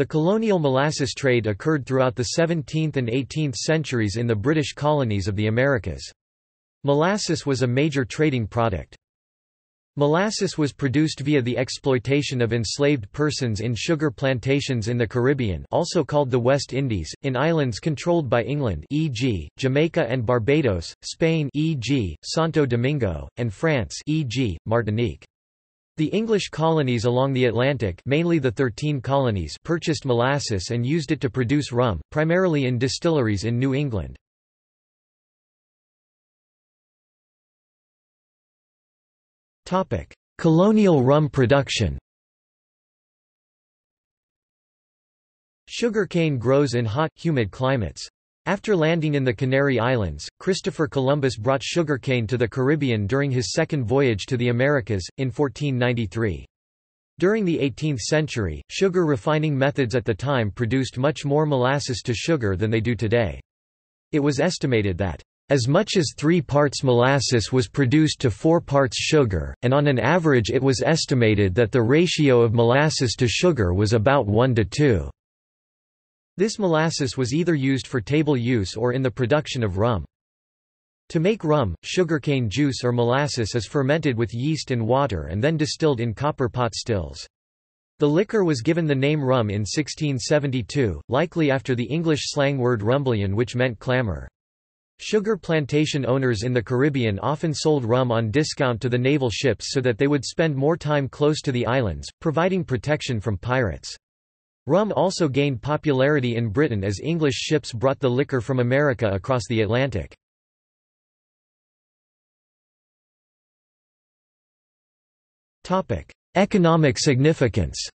The colonial molasses trade occurred throughout the 17th and 18th centuries in the British colonies of the Americas. Molasses was a major trading product. Molasses was produced via the exploitation of enslaved persons in sugar plantations in the Caribbean, also called the West Indies, in islands controlled by England, e.g., Jamaica and Barbados, Spain, e.g., Santo Domingo, and France, e.g., Martinique. The English colonies along the Atlantic, mainly the 13 colonies, purchased molasses and used it to produce rum, primarily in distilleries in New England. Colonial rum production. Sugarcane grows in hot, humid climates. After landing in the Canary Islands, Christopher Columbus brought sugarcane to the Caribbean during his second voyage to the Americas, in 1493. During the 18th century, sugar refining methods at the time produced much more molasses to sugar than they do today. It was estimated that as much as 3 parts molasses was produced to 4 parts sugar, and on an average it was estimated that the ratio of molasses to sugar was about 1:2. This molasses was either used for table use or in the production of rum. To make rum, sugarcane juice or molasses is fermented with yeast and water and then distilled in copper pot stills. The liquor was given the name rum in 1672, likely after the English slang word rumblion, which meant clamor. Sugar plantation owners in the Caribbean often sold rum on discount to the naval ships so that they would spend more time close to the islands, providing protection from pirates. Rum also gained popularity in Britain as English ships brought the liquor from America across the Atlantic. Economic significance.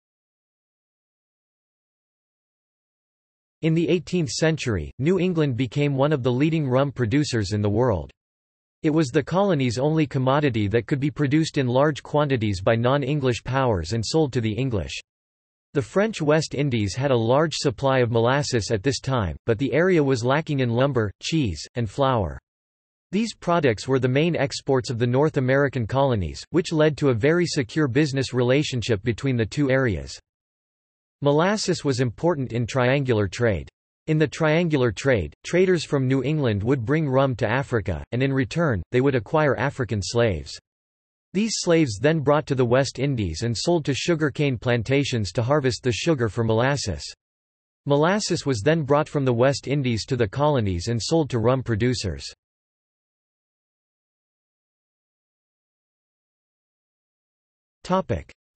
In the 18th century, New England became one of the leading rum producers in the world. It was the colony's only commodity that could be produced in large quantities by non-English powers and sold to the English. The French West Indies had a large supply of molasses at this time, but the area was lacking in lumber, cheese, and flour. These products were the main exports of the North American colonies, which led to a very secure business relationship between the two areas. Molasses was important in triangular trade. In the triangular trade, traders from New England would bring rum to Africa, and in return, they would acquire African slaves. These slaves then brought to the West Indies and sold to sugarcane plantations to harvest the sugar for molasses. Molasses was then brought from the West Indies to the colonies and sold to rum producers.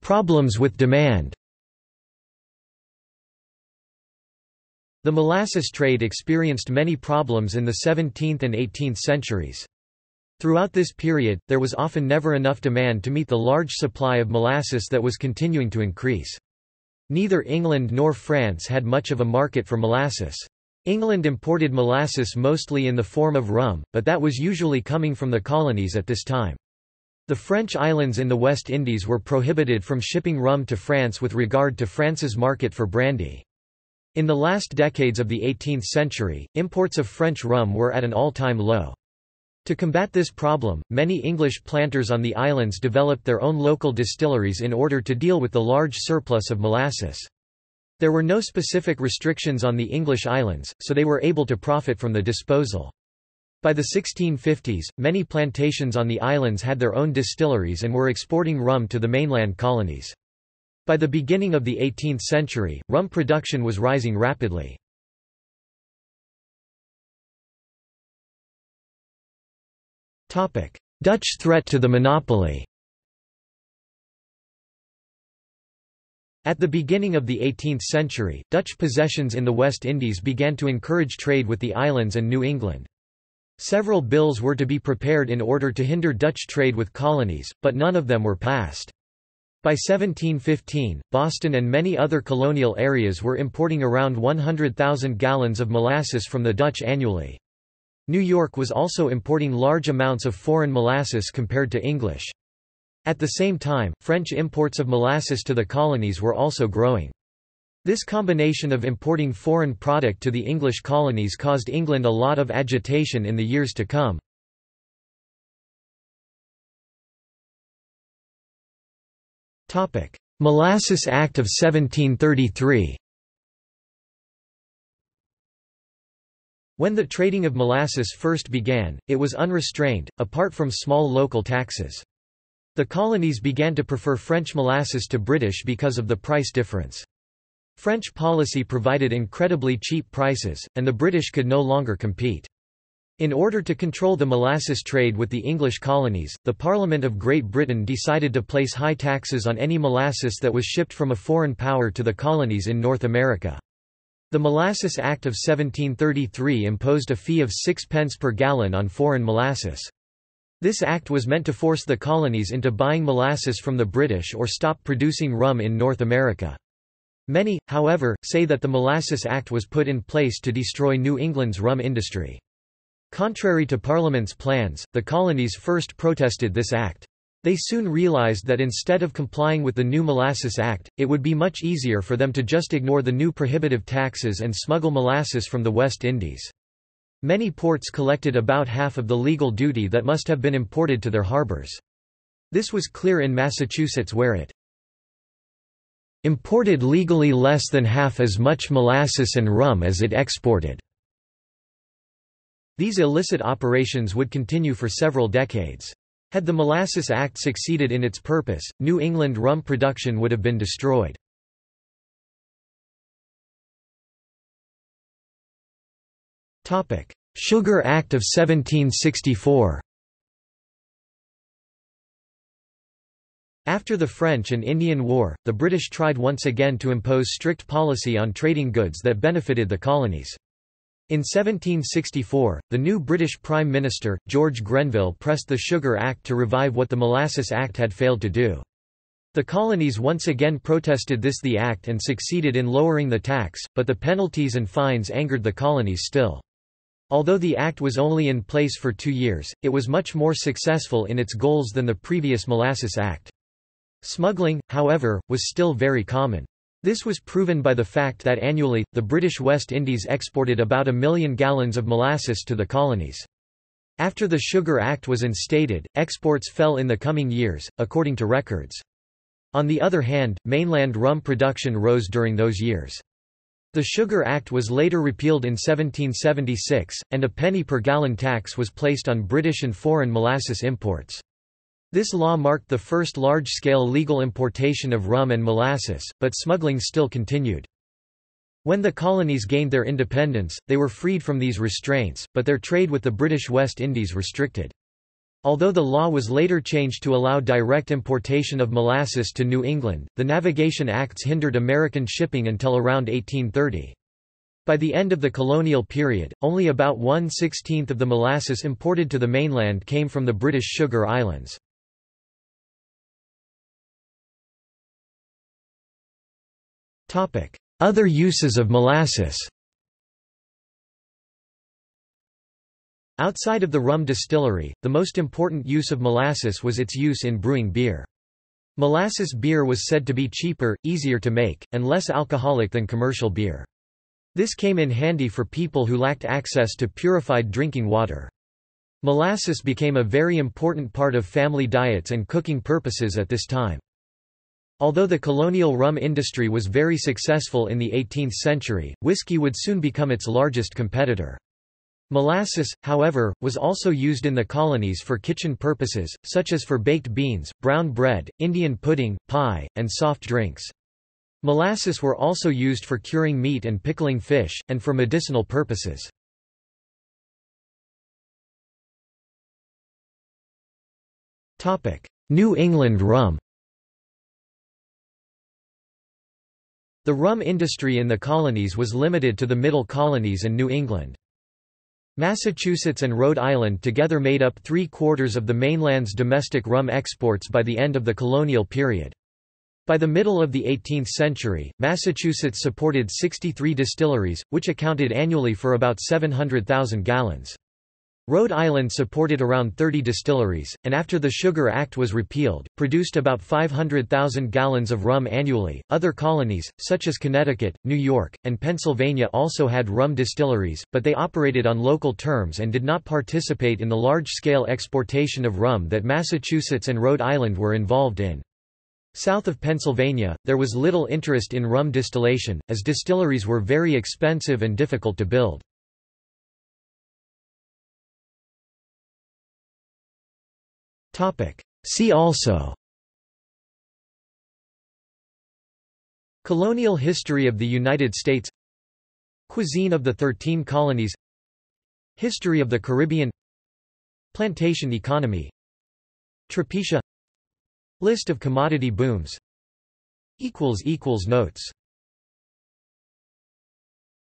Problems with demand. The molasses trade experienced many problems in the 17th and 18th centuries. Throughout this period, there was often never enough demand to meet the large supply of molasses that was continuing to increase. Neither England nor France had much of a market for molasses. England imported molasses mostly in the form of rum, but that was usually coming from the colonies at this time. The French islands in the West Indies were prohibited from shipping rum to France with regard to France's market for brandy. In the last decades of the 18th century, imports of French rum were at an all-time low. To combat this problem, many English planters on the islands developed their own local distilleries in order to deal with the large surplus of molasses. There were no specific restrictions on the English islands, so they were able to profit from the disposal. By the 1650s, many plantations on the islands had their own distilleries and were exporting rum to the mainland colonies. By the beginning of the 18th century, rum production was rising rapidly. Dutch threat to the monopoly. At the beginning of the 18th century, Dutch possessions in the West Indies began to encourage trade with the islands and New England. Several bills were to be prepared in order to hinder Dutch trade with colonies, but none of them were passed. By 1715, Boston and many other colonial areas were importing around 100,000 gallons of molasses from the Dutch annually. New York was also importing large amounts of foreign molasses compared to English. At the same time, French imports of molasses to the colonies were also growing. This combination of importing foreign product to the English colonies caused England a lot of agitation in the years to come. Molasses Act of 1733. When the trading of molasses first began, it was unrestrained, apart from small local taxes. The colonies began to prefer French molasses to British because of the price difference. French policy provided incredibly cheap prices, and the British could no longer compete. In order to control the molasses trade with the English colonies, the Parliament of Great Britain decided to place high taxes on any molasses that was shipped from a foreign power to the colonies in North America. The Molasses Act of 1733 imposed a fee of 6 pence per gallon on foreign molasses. This act was meant to force the colonies into buying molasses from the British or stop producing rum in North America. Many, however, say that the Molasses Act was put in place to destroy New England's rum industry. Contrary to Parliament's plans, the colonies first protested this act. They soon realized that instead of complying with the new Molasses Act, it would be much easier for them to just ignore the new prohibitive taxes and smuggle molasses from the West Indies. Many ports collected about half of the legal duty that must have been imported to their harbors. This was clear in Massachusetts, where it imported legally less than half as much molasses and rum as it exported. These illicit operations would continue for several decades. Had the Molasses Act succeeded in its purpose, New England rum production would have been destroyed. Sugar Act of 1764. After the French and Indian War, the British tried once again to impose strict policy on trading goods that benefited the colonies. In 1764, the new British Prime Minister, George Grenville, pressed the Sugar Act to revive what the Molasses Act had failed to do. The colonies once again protested against the act and succeeded in lowering the tax, but the penalties and fines angered the colonies still. Although the act was only in place for 2 years, it was much more successful in its goals than the previous Molasses Act. Smuggling, however, was still very common. This was proven by the fact that annually, the British West Indies exported about 1 million gallons of molasses to the colonies. After the Sugar Act was instated, exports fell in the coming years, according to records. On the other hand, mainland rum production rose during those years. The Sugar Act was later repealed in 1776, and a penny per gallon tax was placed on British and foreign molasses imports. This law marked the first large-scale legal importation of rum and molasses, but smuggling still continued. When the colonies gained their independence, they were freed from these restraints, but their trade with the British West Indies restricted. Although the law was later changed to allow direct importation of molasses to New England, the Navigation Acts hindered American shipping until around 1830. By the end of the colonial period, only about 1/16 of the molasses imported to the mainland came from the British Sugar Islands. Other uses of molasses. Outside of the rum distillery, the most important use of molasses was its use in brewing beer. Molasses beer was said to be cheaper, easier to make, and less alcoholic than commercial beer. This came in handy for people who lacked access to purified drinking water. Molasses became a very important part of family diets and cooking purposes at this time. Although the colonial rum industry was very successful in the 18th century, whiskey would soon become its largest competitor. Molasses, however, was also used in the colonies for kitchen purposes, such as for baked beans, brown bread, Indian pudding, pie, and soft drinks. Molasses were also used for curing meat and pickling fish, and for medicinal purposes. New England rum. The rum industry in the colonies was limited to the Middle Colonies and New England. Massachusetts and Rhode Island together made up 3/4 of the mainland's domestic rum exports by the end of the colonial period. By the middle of the 18th century, Massachusetts supported 63 distilleries, which accounted annually for about 700,000 gallons. Rhode Island supported around 30 distilleries, and after the Sugar Act was repealed, produced about 500,000 gallons of rum annually. Other colonies, such as Connecticut, New York, and Pennsylvania, also had rum distilleries, but they operated on local terms and did not participate in the large-scale exportation of rum that Massachusetts and Rhode Island were involved in. South of Pennsylvania, there was little interest in rum distillation, as distilleries were very expensive and difficult to build. See also: Colonial history of the United States, Cuisine of the 13 Colonies, History of the Caribbean, Plantation economy, Trapecia, List of commodity booms. Notes